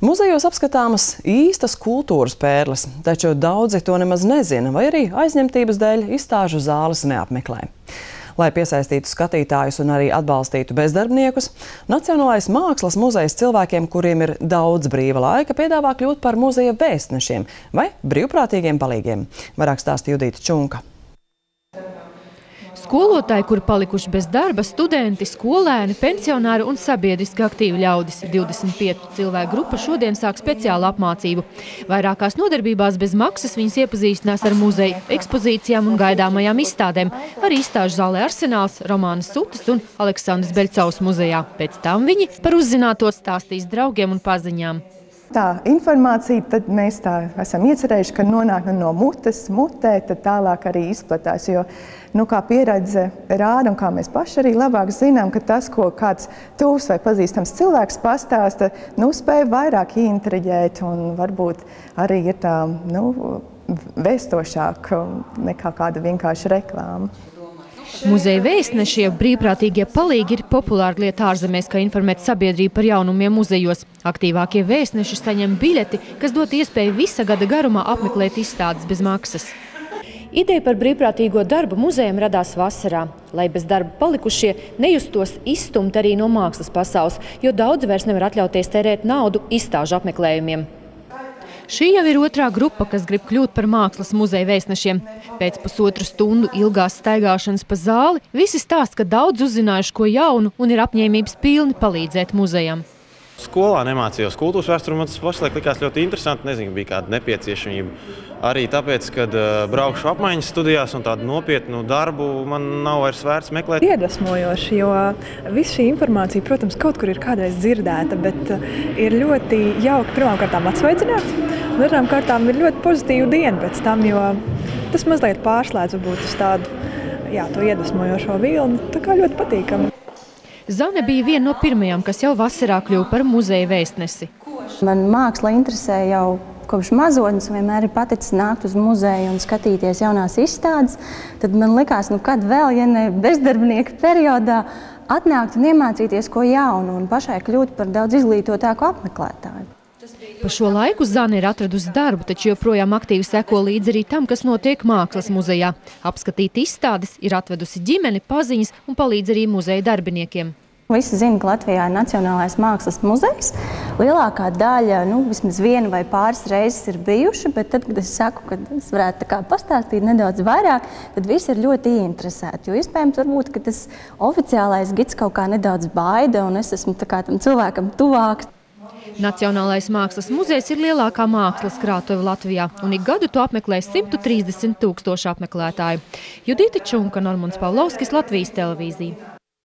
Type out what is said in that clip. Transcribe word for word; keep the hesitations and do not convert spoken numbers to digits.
Muzejos apskatāmas īstas kultūras pērles, taču daudzi to nemaz nezina vai arī aizņemtības dēļ izstāžu zāles neapmeklē. Lai piesaistītu skatītājus un arī atbalstītu bezdarbniekus, Nacionālais mākslas muzejs cilvēkiem, kuriem ir daudz brīva laika, piedāvā kļūt par muzeja vēstnešiem vai brīvprātīgiem palīgiem. Vairāk stāsta Judīte Čunka. Skolotāji, kur palikuši bez darba, studenti, skolēni, pensionāri un sabiedriski aktīvi ļaudis. divdesmit pieci cilvēku grupa šodien sāk speciālu apmācību. Vairākās nodarbībās bez maksas viņas iepazīstinās ar muzeju, ekspozīcijām un gaidāmajām izstādēm. Arī izstāžu zālē Arsenāls, Romānas Sūtis un Aleksandrs Beļcaus muzejā. Pēc tam viņi par uzzināto stāstīs draugiem un paziņām. Tā informācija, tad mēs tā esam iecerējuši, ka nonāk no mutes, mutē, tad tālāk arī izplatās, jo, nu, kā pieredze rāda un kā mēs paši arī labāk zinām, ka tas, ko kāds tūs vai pazīstams cilvēks pastāsta, nu, spēja vairāk ieintriģēt un varbūt arī ir tā, nu, vēstošāk nekā kāda vienkārša reklāma. Muzeja vēstnešie, brīvprātīgie palīgi ir populāra lieta ārzemēs, kā informēt sabiedrību par jaunumiem muzejos. Aktīvākie vēstneši saņem biļeti, kas dot iespēju visa gada garumā apmeklēt izstādes bez maksas. Ideja par brīvprātīgo darbu muzejam radās vasarā, lai bez darba palikušie nejustos izstumti arī no mākslas pasaules, jo daudzi vairs nevar atļauties tērēt naudu izstāžu apmeklējumiem. Šī jau ir otrā grupa, kas grib kļūt par mākslas muzeja vēstnešiem. Pēc pusotru stundu ilgās staigāšanas pa zāli visi stāsta, ka daudz uzzinājuši ko jaunu un ir apņēmības pilni palīdzēt muzejam. Skolā nemācījos kultūras vēsturi, man tas pašlaik likās ļoti interesanti, nezinu, bija kāda nepieciešamība. Arī tāpēc, kad braukšu apmaiņas studijās un tādu nopietnu darbu man nav vairs vērts meklēt. Iedvesmojoši, jo viss šī informācija, protams, kaut kur ir kādreiz dzirdēta, bet ir ļoti jauki pirmām kārtām atsveicināt, un otrām kārtām ir ļoti pozitīva diena pēc tam, jo tas mazliet pārslēdz varbūt uz tādu, jā, to iedvesmojošo vilni, tā kā ļoti patīkami. Zane bija viena no pirmajām, kas jau vasarā kļuva par muzeja vēstnesi. Man māksla interesē jau kopš mazotnes, vienmēr ir paticis nākt uz muzeju un skatīties jaunās izstādes. Tad man likās, nu kad vēl, ja ne bezdarbnieka periodā, atnākt un iemācīties ko jaunu un pašai kļūt par daudz izglītotāku apmeklētāju. Pa šo laiku Zane ir atradusi darbu, taču joprojām aktīvi seko līdz arī tam, kas notiek mākslas muzejā. Apskatīt izstādes ir atvedusi ģimeni, paziņas un palīdz arī muzeja darbiniekiem. Visi zina, ka Latvijā ir Nacionālais mākslas muzejs. Lielākā daļa, nu, vismaz viena vai pāris reizes ir bijuši, bet tad, kad es saku, ka es varētu tā kā pastāstīt nedaudz vairāk, tad visi ir ļoti ieinteresēti, jo iespējams varbūt, ka tas oficiālais gids kaut kā nedaudz baida un es esmu tā kā tam cilvēkam tuvāks. Nacionālais mākslas muzejs ir lielākā mākslas krātuve Latvijā, un ik gadu to apmeklē simts trīsdesmit tūkstoši apmeklētāju. Judīte Čunka, Normans Pavlovskis, Latvijas televīzija.